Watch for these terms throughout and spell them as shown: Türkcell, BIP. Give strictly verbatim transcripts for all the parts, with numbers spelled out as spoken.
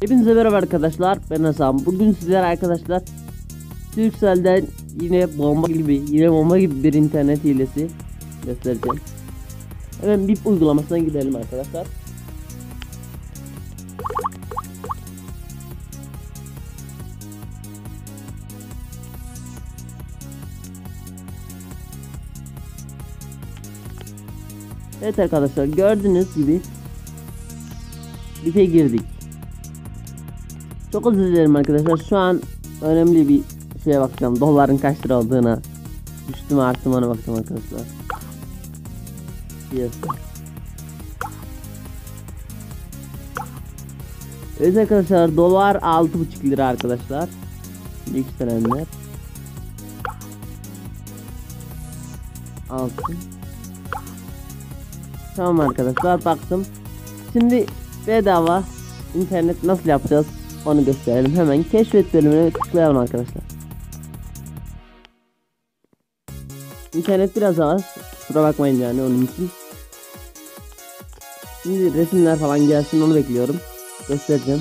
Hepinize merhaba arkadaşlar, ben Hasan. Bugün sizlere arkadaşlar Türkcell'den yine bomba gibi yine bomba gibi bir internet hilesi göstereceğim. Hemen B I P uygulamasına gidelim arkadaşlar. Evet arkadaşlar, gördüğünüz gibi B I P'e girdik. Çok özür dilerim arkadaşlar, şu an önemli bir şeye bakacağım, doların kaç lira olduğuna, üstüme artım ona bakacağım arkadaşlar. Yes. Evet arkadaşlar, dolar altı buçuk lira arkadaşlar yükselenler. Altı. Tamam arkadaşlar, baktım. Şimdi bedava internet nasıl yapacağız onu gösterelim. Hemen keşfet bölümüne tıklayalım arkadaşlar. İnternet biraz az, kusura bakmayın yani onun için. Şimdi resimler falan gelsin, onu bekliyorum. Göstereceğim.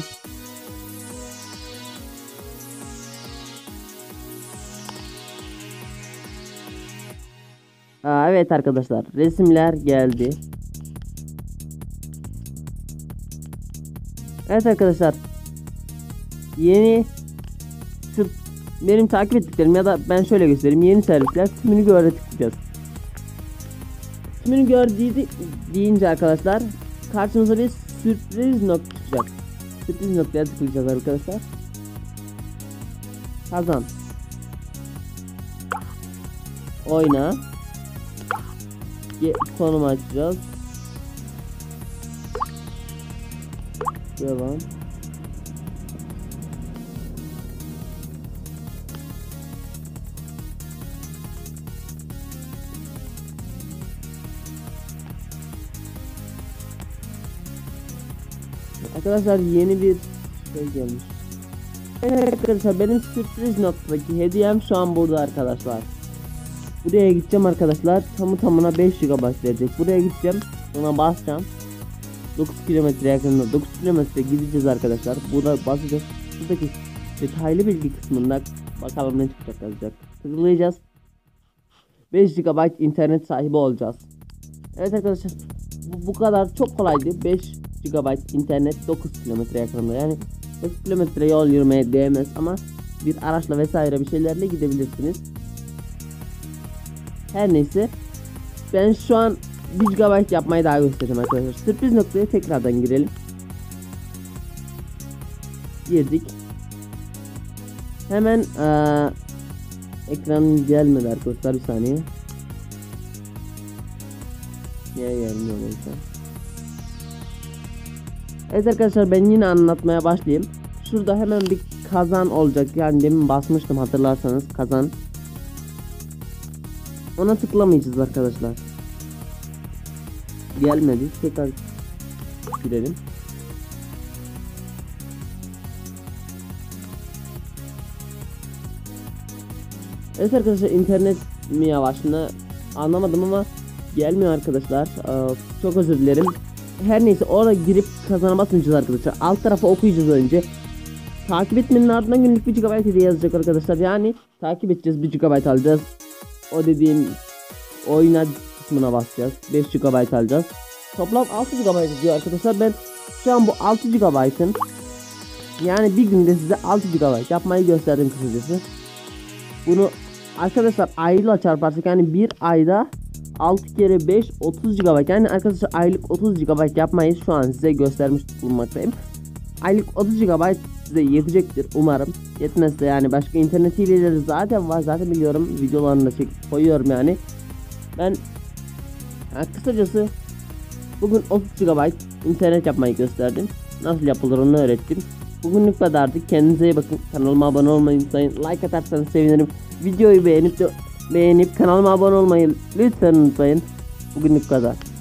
Aa, evet arkadaşlar, resimler geldi. Evet arkadaşlar, yeni şu benim takip ettiklerim ya da ben şöyle göstereyim, yeni servisler tümünü göre tıklayacağız. Tümünü gör deyince arkadaşlar karşımıza bir sürpriz nokta çıkacak. Sürpriz noktaya tıklayacağız arkadaşlar. Kazan, oyna, konumu açacağız. Devam. Arkadaşlar yeni bir şey gelmiş. Evet arkadaşlar, benim sürpriz noktadaki hediyem şu an burada arkadaşlar. Buraya gideceğim arkadaşlar, tamı tamına beş gigabayt verecek. Buraya gideceğim, buna basacağım. Dokuz kilometre yakınında, dokuz kilometre gideceğiz arkadaşlar. Burada basacağız. Buradaki detaylı bilgi kısmında bakalım ne çıkacak yazacak. Tıklayacağız, beş gigabayt internet sahibi olacağız. Evet arkadaşlar, bu, bu kadar çok kolaydı. Beş gigabayt internet dokuz kilometre yakınında, yani dokuz kilometre yol yürümeye değmez ama bir araçla vesaire bir şeylerle gidebilirsiniz. Her neyse, ben şu an bir gigabayt yapmayı daha göstereceğim arkadaşlar. Sürpriz noktaya tekrardan girelim. Girdik. Hemen ee, ekran gelmedi arkadaşlar, bir saniye. Niye gelmiyor arkadaşlar? Evet arkadaşlar, ben yine anlatmaya başlayayım. Şurada hemen bir kazan olacak, yani demin basmıştım hatırlarsanız, kazan. Ona tıklamayacağız arkadaşlar. Gelmedi, tekrar girelim. Evet arkadaşlar, internet mi yavaş mı anlamadım ama gelmiyor arkadaşlar. Ee, çok özür dilerim. Her neyse, oraya girip kazana basmayacağız arkadaşlar. Alt tarafa okuyacağız önce. Takip etmenin ardından günlük bir gigabayt hediye yazacak arkadaşlar. Yani takip edeceğiz, bir gigabayt alacağız. O dediğim oyuna kısmına basacağız, beş gigabayt alacağız. Toplam altı gigabayt diyor arkadaşlar. Ben şu an bu altı gigabaytın, yani bir günde size altı gigabayt yapmayı gösterdim kısacası. Bunu arkadaşlar ayla çarparsak, yani bir ayda altı kere beş otuz gigabayt, yani arkadaşlar aylık otuz gigabayt yapmayı şu an size göstermiş bulunmaktayım. Aylık otuz gigabayt size yetecektir umarım. Yetmezse yani başka internet hileleri zaten var, zaten biliyorum, videolarını da çekip koyuyorum yani. Ben yani kısacası bugün otuz gigabayt internet yapmayı gösterdim. Nasıl yapılır onu öğrettim. Bugünlük kadardı. Kendinize iyi bakın. Kanalıma abone olmayı unutmayın. Like atarsanız sevinirim. Videoyu beğenip de beğenip kanalıma abone olmayı lütfen unutmayın. Bugünlük kadar.